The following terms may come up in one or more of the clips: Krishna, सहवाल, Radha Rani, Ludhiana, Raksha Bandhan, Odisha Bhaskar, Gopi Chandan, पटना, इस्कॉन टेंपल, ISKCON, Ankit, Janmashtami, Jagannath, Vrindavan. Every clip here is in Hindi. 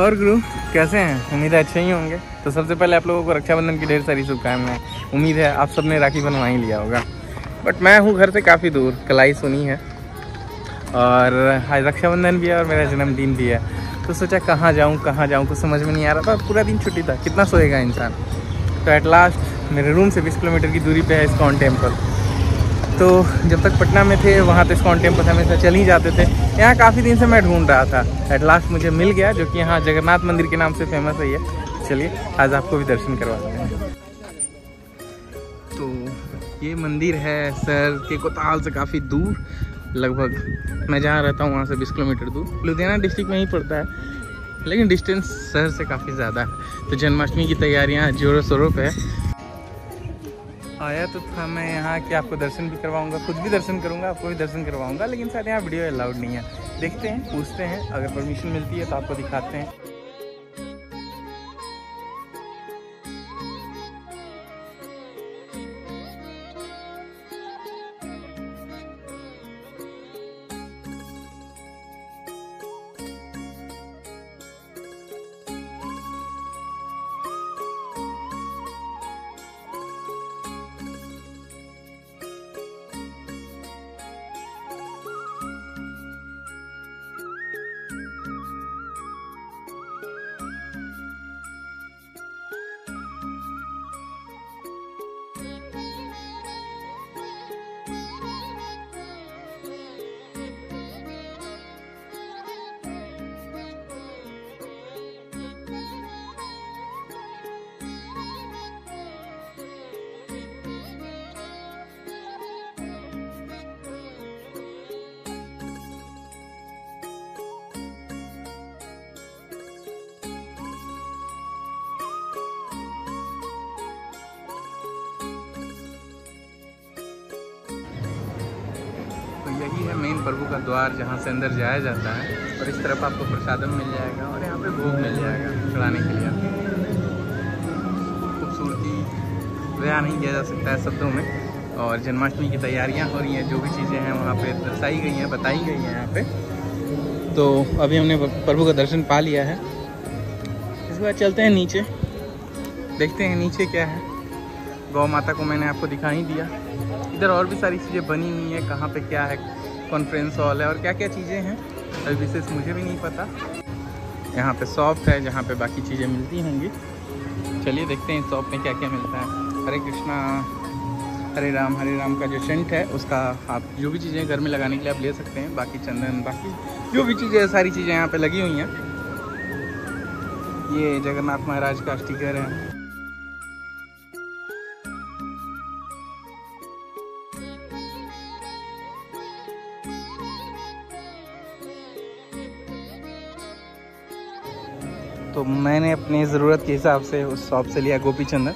और गुरु कैसे हैं? उम्मीद है अच्छे ही होंगे। तो सबसे पहले आप लोगों को रक्षाबंधन की ढेर सारी शुभकामनाएं। उम्मीद है आप सबने राखी बनवा ही लिया होगा, बट मैं हूँ घर से काफ़ी दूर, कलाई सुनी है, और आज रक्षाबंधन भी है और मेरा जन्मदिन भी है। तो सोचा कहाँ जाऊँ कुछ समझ में नहीं आ रहा था। पूरा दिन छुट्टी था, कितना सोएगा इंसान। तो एट लास्ट मेरे रूम से 20 किलोमीटर की दूरी पे है ISKCON टेम्पल। तो जब तक पटना में थे वहाँ तो ISKCON टेम्पल हमेशा चल ही जाते थे। यहाँ काफ़ी दिन से मैं ढूंढ रहा था, एट लास्ट मुझे मिल गया, जो कि यहाँ जगन्नाथ मंदिर के नाम से फेमस है ये। चलिए आज आपको भी दर्शन करवाते हैं। तो ये मंदिर है सर के कोताल से काफ़ी दूर, लगभग मैं जहाँ रहता हूँ वहाँ से 20 किलोमीटर दूर, लुधियाना डिस्ट्रिक्ट में ही पड़ता है, लेकिन डिस्टेंस शहर से काफ़ी ज़्यादा है। तो जन्माष्टमी की तैयारियाँ जोरों शोरों पे है। आया तो था मैं यहाँ कि आपको दर्शन भी करवाऊँगा, खुद भी दर्शन करूँगा, आपको भी दर्शन करवाऊँगा, लेकिन शायद यहाँ वीडियो अलाउड नहीं है। देखते हैं, पूछते हैं, अगर परमिशन मिलती है तो आपको दिखाते हैं। यही है मेन प्रभु का द्वार, जहाँ से अंदर जाया जाता है, और इस तरफ आपको प्रसादम मिल जाएगा और यहाँ पे भोग मिल जाएगा चढ़ाने के लिए। खूबसूरती बयां नहीं किया जा सकता है शब्दों में। और जन्माष्टमी की तैयारियाँ हो रही हैं, जो भी चीज़ें हैं वहाँ पे दर्शाई गई हैं, बताई गई हैं यहाँ पे। तो अभी हमने प्रभु का दर्शन पा लिया है, इसके बाद चलते हैं नीचे, देखते हैं नीचे क्या है। गौ माता को मैंने आपको दिखा ही दिया, इधर और भी सारी चीज़ें बनी हुई हैं, कहाँ पे क्या है, कॉन्फ्रेंस हॉल है और क्या क्या चीज़ें हैं, अभी विशेष मुझे भी नहीं पता। यहाँ पे शॉप है जहाँ पे बाकी चीज़ें मिलती होंगी। चलिए देखते हैं शॉप में क्या क्या मिलता है। हरे कृष्णा हरे राम का जो सेंट है, उसका आप जो भी चीज़ें घर में लगाने के लिए आप ले सकते हैं। बाकी चंदन, बाकी जो भी चीज़ें, सारी चीज़ें यहाँ पर लगी हुई हैं। ये जगन्नाथ महाराज का स्टिकर है। तो मैंने अपनी ज़रूरत के हिसाब से उस शॉप से लिया गोपी चंदन,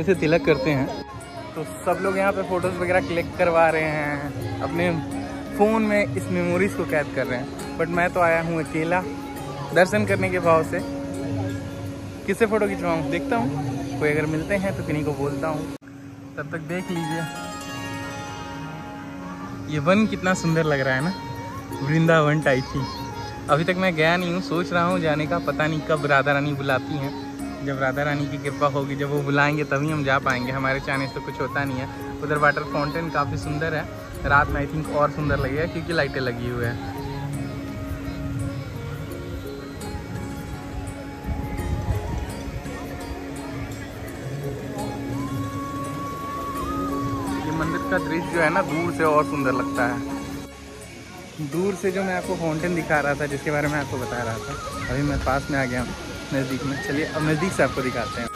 इसे तिलक करते हैं। तो सब लोग यहाँ पे फ़ोटोज़ वगैरह क्लिक करवा रहे हैं, अपने फ़ोन में इस मेमोरीज़ को कैद कर रहे हैं, बट मैं तो आया हूँ अकेला दर्शन करने के भाव से। किससे फ़ोटो खिंचवाऊँ देखता हूँ, कोई अगर मिलते हैं तो किन्हीं को बोलता हूँ। तब तक देख लीजिए ये वन कितना सुंदर लग रहा है ना, वृंदावन टाइप ही। अभी तक मैं गया नहीं हूँ, सोच रहा हूँ जाने का, पता नहीं कब राधा रानी बुलाती हैं। जब राधा रानी की कृपा होगी, जब वो बुलाएंगे तभी हम जा पाएंगे, हमारे चाहने से कुछ होता नहीं है। उधर वाटर फाउंटेन काफ़ी सुंदर है, रात में आई थिंक और सुंदर लगेगा क्योंकि लाइटें लगी हुई है। ये मंदिर का दृश्य जो है ना, दूर से और सुंदर लगता है। दूर से जो मैं आपको फाउंटेन दिखा रहा था, जिसके बारे में आपको बता रहा था, अभी मैं पास में आ गया हूँ, नज़दीक में। चलिए अब नज़दीक से आपको दिखाते हैं।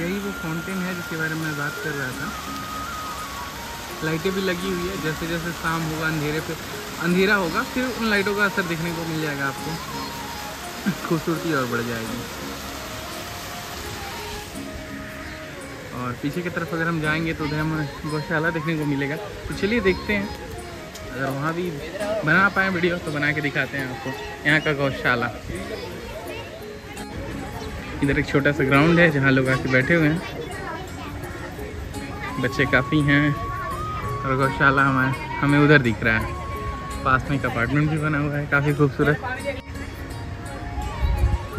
यही वो फाउंटेन है जिसके बारे में मैं बात कर रहा था। लाइटें भी लगी हुई है, जैसे जैसे शाम होगा, अंधेरे पे अंधेरा होगा, फिर उन लाइटों का असर देखने को मिल जाएगा आपको, खूबसूरती और बढ़ जाएगी। और पीछे की तरफ अगर हम जाएँगे तो उधर हमें गौशाला देखने को मिलेगा। तो चलिए देखते हैं, अगर वहाँ भी बना पाए वीडियो तो बना के दिखाते हैं आपको यहाँ का गौशाला। इधर एक छोटा सा ग्राउंड है जहाँ लोग आके बैठे हुए हैं, बच्चे काफ़ी हैं, और गौशाला हमें उधर दिख रहा है। पास में एक अपार्टमेंट भी बना हुआ है, काफ़ी खूबसूरत।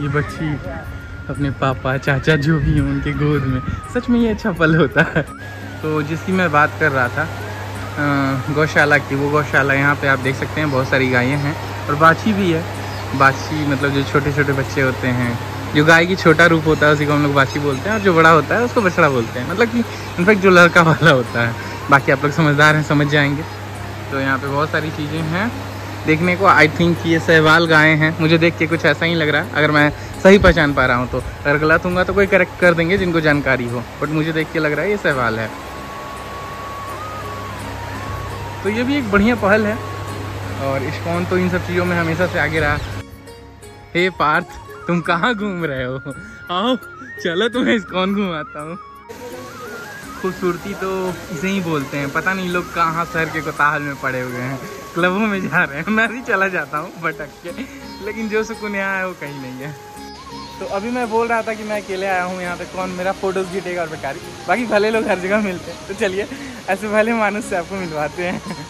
ये बच्ची अपने पापा चाचा जो भी हैं उनके गोद में, सच में ये अच्छा पल होता है। तो जिसकी मैं बात कर रहा था गौशाला की, वो गौशाला यहाँ पे आप देख सकते हैं बहुत सारी गायें हैं और बाछी भी है। बाछी मतलब जो छोटे छोटे बच्चे होते हैं, जो गाय की छोटा रूप होता है उसी को हम लोग बाछी बोलते हैं, और जो बड़ा होता है उसको बछड़ा बोलते हैं, मतलब कि इनफैक्ट जो लड़का वाला होता है। बाकी आप लोग समझदार हैं, समझ जाएंगे। तो यहाँ पे बहुत सारी चीज़ें हैं देखने को। आई थिंक ये सहवाल गायें हैं, मुझे देख के कुछ ऐसा ही लग रहा है, अगर मैं सही पहचान पा रहा हूँ तो। अगर गलत हूँगा तो कोई करेक्ट कर देंगे जिनको जानकारी हो, बट मुझे देख के लग रहा है ये सहवाल है। तो ये भी एक बढ़िया पहल है, और इस्कॉन तो इन सब चीज़ों में हमेशा से आगे रहा। हे पार्थ, तुम कहाँ घूम रहे हो? आओ चलो तुम्हें इस्कॉन घुमाता हूँ। खूबसूरती तो इसे ही बोलते हैं, पता नहीं लोग कहाँ शहर के कोताहल में पड़े हुए हैं, क्लबों में जा रहे हैं। मैं भी चला जाता हूँ भटक के, लेकिन जो सुकून यहाँ है वो कहीं नहीं है। तो अभी मैं बोल रहा था कि मैं अकेले आया हूँ यहाँ पे, कौन मेरा फोटोज जीतेगा और बेकारी। बाकी भले लोग हर जगह मिलते हैं, तो चलिए ऐसे भले मानुस से आपको मिलवाते हैं।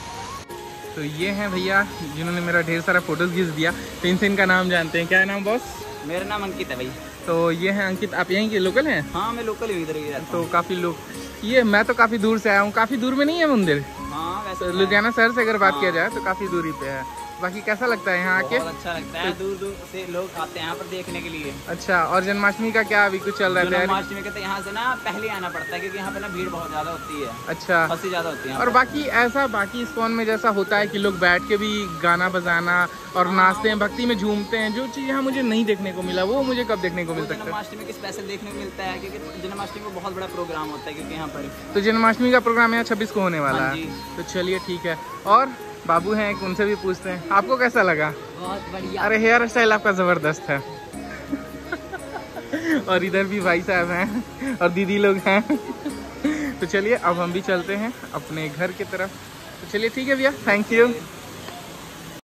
तो ये हैं भैया जिन्होंने मेरा ढेर सारा फोटोज खींच दिया, तो इनसे इनका नाम जानते हैं। क्या है नाम बॉस? मेरा नाम अंकित है भाई। तो ये हैं अंकित, आप यहीं के लोकल हैं? हाँ मैं लोकल हूँ इधर। तो काफ़ी लोग, ये मैं तो काफ़ी दूर से आया हूँ। काफ़ी दूर में नहीं है मंदिर? हाँ वैसे तो लुधियाना शहर से अगर बात किया जाए तो काफ़ी दूरी पे है। बाकी कैसा लगता है यहाँ आके? अच्छा लगता है, दूर दूर से लोग आते हैं यहाँ पर देखने के लिए। अच्छा, और जन्माष्टमी का क्या अभी कुछ चल रहा है? जन्माष्टमी का तो यहाँ से ना पहले आना पड़ता है क्योंकि यहाँ पे ना भीड़ बहुत ज्यादा होती है। अच्छा, बहुत ज्यादा होती है। और बाकी ऐसा बाकी इस्कॉन में जैसा होता है कि लोग बैठ के भी गाना बजाना और नाचते हैं, भक्ति में झूमते हैं, जो चीज़ यहाँ मुझे नहीं देखने को मिला, वो मुझे कब देखने को मिल सकता है? जन्माष्टमी के स्पेशल देखने को मिलता है क्योंकि जन्माष्टमी का बहुत बड़ा प्रोग्राम होता है क्योंकि यहाँ पर। तो जन्माष्टमी का प्रोग्राम यहाँ 26 को होने वाला है। तो चलिए ठीक है, और बाबू हैं एक, उनसे भी पूछते हैं आपको कैसा लगा। बहुत बढ़िया। अरे हेयर स्टाइल आपका ज़बरदस्त है। और इधर भी भाई साहब हैं और दीदी लोग हैं। तो चलिए अब हम भी चलते हैं अपने घर की तरफ। तो चलिए ठीक है भैया, थैंक यू।